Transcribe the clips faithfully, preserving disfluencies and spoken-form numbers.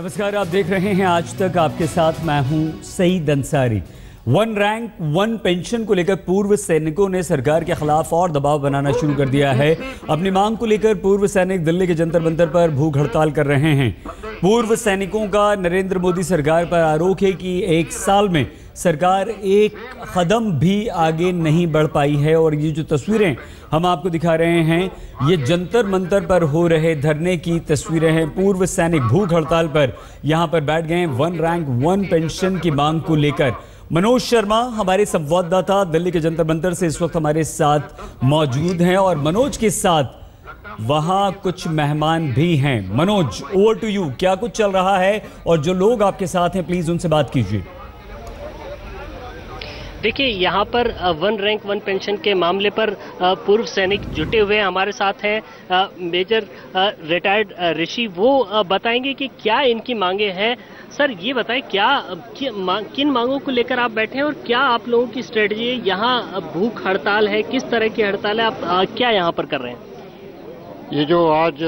नमस्कार, आप देख रहे हैं आज तक। आपके साथ मैं हूं Saeed Ansari. One rank one pension को लेकर पूर्व सैनिकों ने सरकार के खिलाफ और दबाव बनाना शुरू कर दिया है। अपनी मांग को लेकर पूर्व सैनिक दिल्ली के जंतर मंतर पर भूख हड़ताल कर रहे हैं। पूर्व सैनिकों का नरेंद्र मोदी सरकार पर आरोप है कि एक साल में सरकार एक कदम भी आगे नहीं बढ़ पाई है। और ये जो तस्वीरें हम आपको दिखा रहे हैं, ये जंतर मंतर पर हो रहे धरने की तस्वीरें हैं। पूर्व सैनिक भूख हड़ताल पर यहाँ पर बैठ गए वन रैंक वन पेंशन की मांग को लेकर। मनोज शर्मा हमारे संवाददाता दिल्ली के जंतर मंतर से इस वक्त हमारे साथ मौजूद हैं और मनोज के साथ वहाँ कुछ मेहमान भी हैं। मनोज, ओवर टू यू, क्या कुछ चल रहा है और जो लोग आपके साथ हैं प्लीज़ उनसे बात कीजिए। देखिए, यहाँ पर वन रैंक वन पेंशन के मामले पर पूर्व सैनिक जुटे हुए हमारे साथ हैं। मेजर रिटायर्ड ऋषि, वो बताएंगे कि क्या इनकी मांगे हैं। सर, ये बताएं क्या कि, मा, किन मांगों को लेकर आप बैठे हैं और क्या आप लोगों की स्ट्रेटजी है? यहाँ भूख हड़ताल है, किस तरह की हड़ताल है, आप आ, क्या यहाँ पर कर रहे हैं? ये जो आज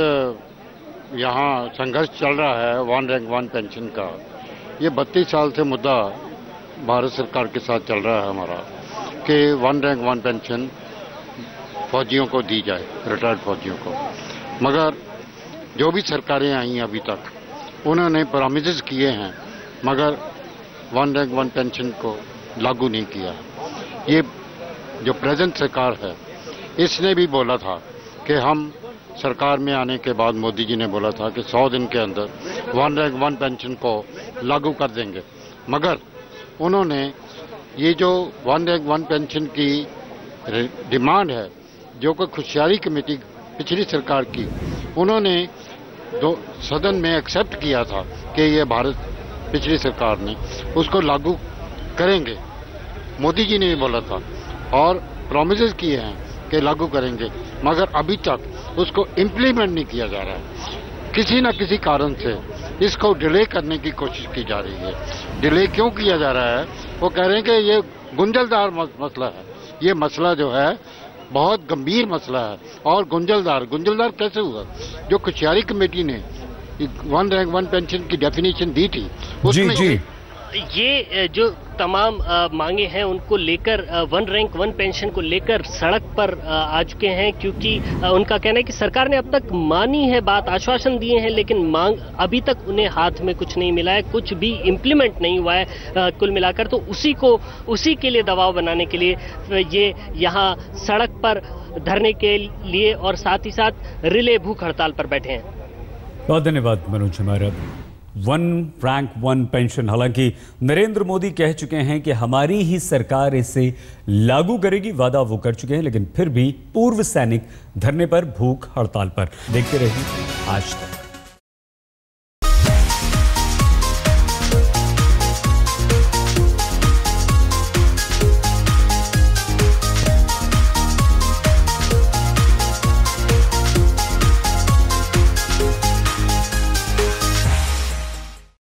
यहाँ संघर्ष चल रहा है वन रैंक वन पेंशन का, ये बत्तीस साल से मुद्दा भारत सरकार के साथ चल रहा है हमारा कि वन रैंक वन पेंशन फौजियों को दी जाए, रिटायर्ड फौजियों को। मगर जो भी सरकारें आई हैं अभी तक, उन्होंने प्रॉमिसेस किए हैं मगर वन रैंक वन पेंशन को लागू नहीं किया। ये जो प्रेजेंट सरकार है, इसने भी बोला था कि हम सरकार में आने के बाद, मोदी जी ने बोला था कि सौ दिन के अंदर वन रैंक वन पेंशन को लागू कर देंगे। मगर उन्होंने ये जो वन रैंक वन पेंशन की डिमांड है, जो कि खुशियारी कमेटी पिछली सरकार की, उन्होंने दो सदन में एक्सेप्ट किया था कि ये भारत पिछली सरकार ने उसको लागू करेंगे। मोदी जी ने भी बोला था और प्रॉमिसेस किए हैं कि लागू करेंगे, मगर अभी तक उसको इम्प्लीमेंट नहीं किया जा रहा है। किसी न किसी कारण से इसको डिले करने की कोशिश की जा रही है। डिले क्यों किया जा रहा है? वो कह रहे हैं कि ये गुंजलदार मसला है। ये मसला जो है बहुत गंभीर मसला है और गुंजलदार गुंजलदार कैसे हुआ? जो खुशियारी कमेटी ने वन रैंक वन पेंशन की डेफिनेशन दी थी उसमें जी, जी। ये जो तमाम मांगे हैं उनको लेकर, वन रैंक वन पेंशन को लेकर सड़क पर आ चुके हैं, क्योंकि उनका कहना है कि सरकार ने अब तक मानी है बात, आश्वासन दिए हैं, लेकिन मांग अभी तक उन्हें हाथ में कुछ नहीं मिला है, कुछ भी इम्प्लीमेंट नहीं हुआ है। कुल मिलाकर तो उसी को उसी के लिए दबाव बनाने के लिए ये यहाँ सड़क पर धरने के लिए और साथ ही साथ रिले भूख हड़ताल पर बैठे हैं। बहुत धन्यवाद मनोज हमारा। वन रैंक वन पेंशन, हालांकि नरेंद्र मोदी कह चुके हैं कि हमारी ही सरकार इसे लागू करेगी, वादा वो कर चुके हैं, लेकिन फिर भी पूर्व सैनिक धरने पर, भूख हड़ताल पर। देखते रहिए आज तक।